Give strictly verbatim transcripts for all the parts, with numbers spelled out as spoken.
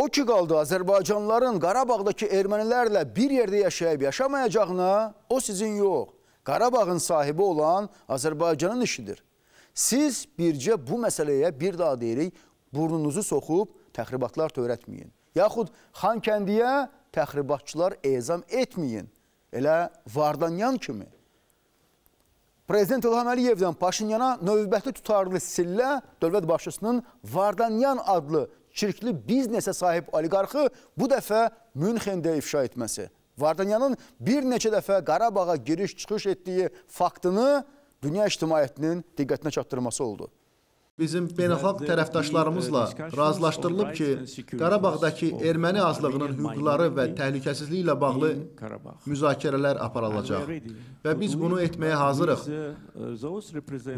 O ki qaldı Azərbaycanlıların Qarabağdakı ermənilərlə bir yerdə yaşayıb yaşamayacağına, o sizin yox, Qarabağın sahibi olan Azərbaycanın işidir. Siz bircə bu məsələyə bir daha deyirik, burnunuzu soxub təxribatlar törətməyin. Yaxud Xankəndiyə təxribatçılar ezam etməyin. Elə Vardanyan kimi. Prezident İlham Əliyevdən Paşinyana növbəti tutarlı sillə dövlət başçısının Vardanyan adlı çirkli biznesə sahib oliqarxı bu dəfə Münchendə ifşa etməsi. Vardanyanın bir neçə dəfə Qarabağa giriş-çıxış etdiyi faktını dünya ictimaiyyətinin diqqətinə çatdırması oldu. Bizim beynəlxalq tərəfdaşlarımızla razılaşdırılıb ki, Qarabağdakı erməni azlığının hüquqları və təhlükəsizliyi ilə bağlı müzakirələr aparılacaq və biz bunu etməyə hazırıq.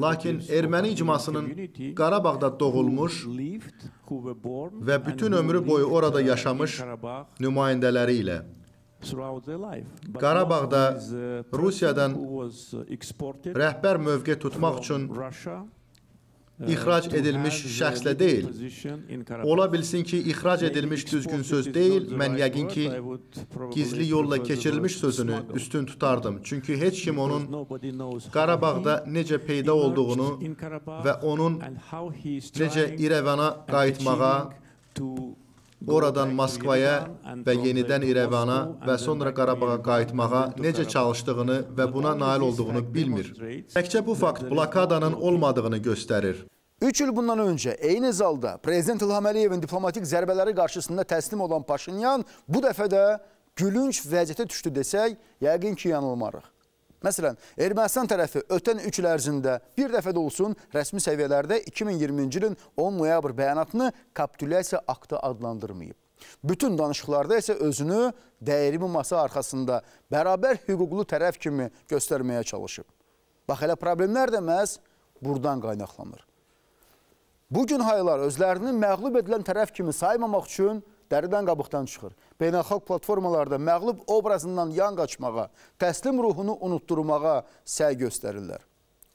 Lakin erməni icmasının Qarabağda doğulmuş və bütün ömrü boyu orada yaşamış nümayəndələri ilə, Qarabağda Rusiyadan rəhbər mövqe tutmaq üçün İxrac edilmiş şəxslə deyil. Ola bilsin ki, ixrac edilmiş düzgün söz deyil, mən yəqin ki, gizli yolla keçirilmiş sözünü üstün tutardım. Çünki heç kim onun Qarabağda necə peyda olduğunu və onun necə İrəvana qayıtmağa, oradan Moskvaya və yenidən İrəvana və sonra Qarabağa qayıtmağa necə çalışdığını və buna nail olduğunu bilmir. Təkcə bu fakt blokadanın olmadığını göstərir. Üç il bundan öncə eyni zalda Prezident İlham Əliyevin diplomatik zərbələri qarşısında təslim olan Paşinyan bu dəfə də gülünc vəziyyətə düşdü desək, yəqin ki, yanılmarıq. Məsələn, Ermənistan tərəfi ötən üç il ərzində bir dəfə də olsun rəsmi səviyyələrdə iki min iyirminci ilin on noyabr bəyanatını kapitulyasiya aktı adlandırmayıb. Bütün danışıqlarda isə özünü dəyirmi masa arxasında bərabər hüquqlu tərəf kimi göstərməyə çalışıb. Bax, elə problemlər də məhz buradan qaynaqlanır. Bugün haylar özlərini məğlub edilən tərəf kimi saymamaq üçün dəridən qabıqdan çıxır. Beynəlxalq platformalarda məğlub obrazından yan qaçmağa, təslim ruhunu unutturmağa səy göstərirlər.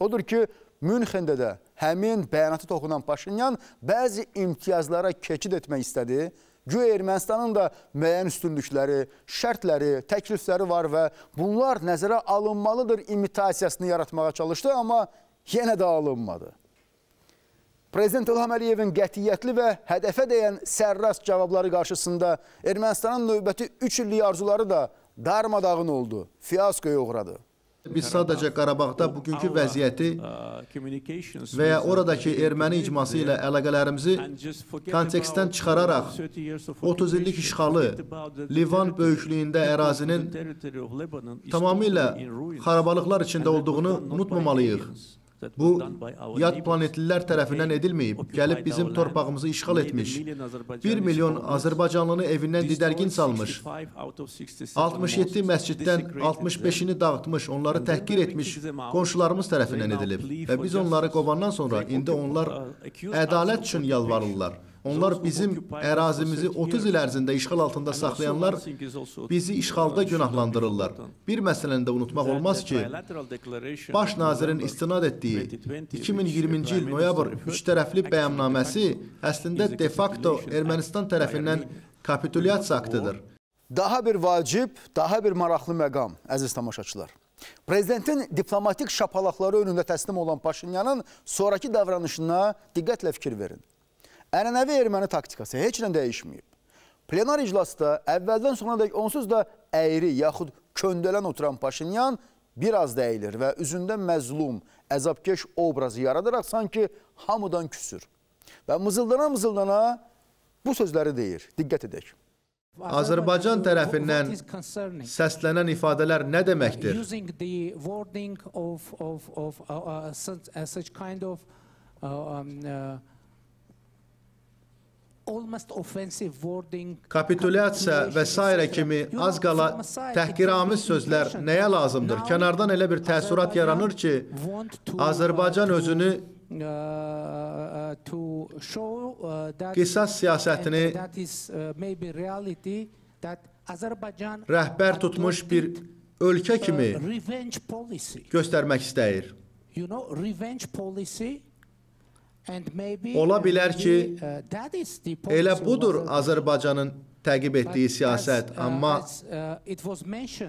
Odur ki, Münxendə də həmin bəyanatı toxunan Paşinyan bəzi imtiyazlara keçid etmək istədi. Güya Ermənistanın da müəyyən üstünlükləri, şərtləri, təklifləri var və bunlar nəzərə alınmalıdır imitasiyasını yaratmağa çalışdı, amma yenə də alınmadı. Prezident İlham Əliyevin qətiyyətli və hədəfə dəyən sərrast cavabları qarşısında Ermənistanın növbəti üç illik arzuları da darmadağın oldu, fiyaskoya uğradı. Biz sadəcə Qarabağda bugünkü vəziyyəti və ya oradakı erməni icması ilə əlaqələrimizi kontekstdən çıxararaq otuz illik işğalı Livan böyüklüyündə ərazinin tamamilə xarabalıqlar içində olduğunu unutmamalıyıq. Bu, yad planetlilər tərəfindən edilməyib, gəlib bizim torpağımızı işğal etmiş, bir milyon Azərbaycanlını evindən didərgin salmış, altmış yeddi məsciddən altmış beşini dağıtmış, onları təhqir etmiş qonşularımız tərəfindən edilib və biz onları qovandan sonra indi onlar ədalət üçün yalvarırlar. Onlar bizim ərazimizi otuz il ərzində işğal altında saxlayanlar bizi işğalda günahlandırırlar. Bir məsələni də unutmaq olmaz ki, baş nazirin istinad etdiyi iki min iyirminci il noyabr üç tərəfli bəyannaməsi əslində de facto Ermənistan tərəfindən kapitulyasiya aktıdır. Daha bir vacib, daha bir maraqlı məqam, əziz tamaşaçılar. Prezidentin diplomatik şapalaqları önündə təslim olan Paşinyanın sonraki davranışına diqqətlə fikir verin. Ənənəvi erməni taktikası heç nə dəyişməyib. Plenar iclasda əvvəldən sonra dək onsuz da əyri yaxud köndələn oturan Paşinyan bir az da əyilir və üzündə məzlum, əzabkeş obrazı yaradaraq sanki hamıdan küsür. Və mızıldana-mızıldana bu sözləri deyir. Diqqət edək. Azərbaycan tərəfindən səslənən ifadələr nə deməkdir? Kapitulyasiya və s. kimi az qala təhqiramiz sözlər nəyə lazımdır? Kənardan elə bir təəssürat yaranır ki, Azərbaycan özünü qisas siyasətini rəhbər tutmuş bir ölkə kimi göstərmək istəyir. Ola bilər ki, elə budur Azərbaycanın təqib etdiyi siyasət, amma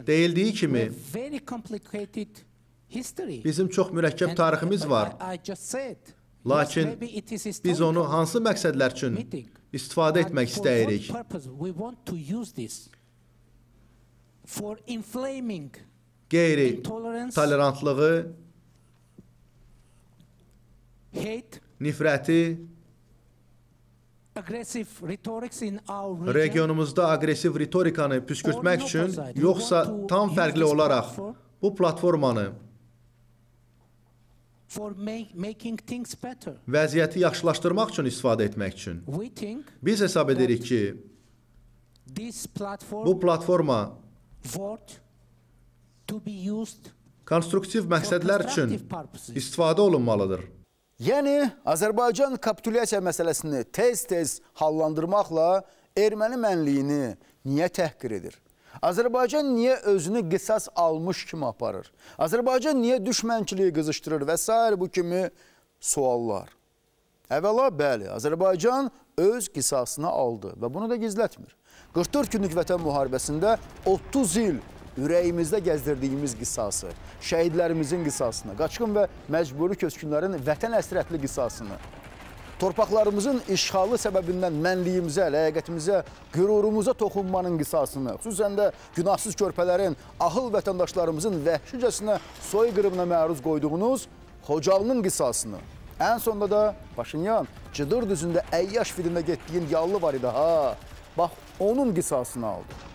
deyildiyi kimi bizim çox mürəkkəb tariximiz var. Lakin biz onu hansı məqsədlər üçün istifadə etmək istəyirik? Qeyri-tolerantlığı, nifrəti, regionumuzda agresiv ritorikanı püskürtmək üçün, yoxsa tam fərqli olaraq bu platformanı vəziyyəti yaxşılaşdırmaq üçün istifadə etmək üçün. Biz hesab edirik ki, bu platforma konstruktiv məqsədlər üçün istifadə olunmalıdır. Yəni, Azərbaycan kapitulyasiya məsələsini tez-tez hallandırmaqla erməni mənliyini niyə təhqir edir? Azərbaycan niyə özünü qisas almış kimi aparır? Azərbaycan niyə düşmənçiliyi qızışdırır və s. bu kimi suallar? Əvvəla, bəli, Azərbaycan öz qisasını aldı və bunu da gizlətmir. qırx dörd günlük vətən müharibəsində otuz il ürəyimizdə gəzdirdiyimiz qisası, şəhidlərimizin qisasını, qaçqın və məcburi köçkünlərin vətən əsrətli qisasını, torpaqlarımızın işğalı səbəbindən mənliyimizə, ləyaqətimizə, qürurumuza toxunmanın qisasını, xüsusən də günahsız körpələrin, ahıl vətəndaşlarımızın vəhşicəsinə soyqırımına məruz qoyduğunuz Xocalının qisasını, ən sonda da Paşinyan, Cıdır düzündə əyyaş filmə getdiyin yallı var idi ha, bax onun qisasını aldı.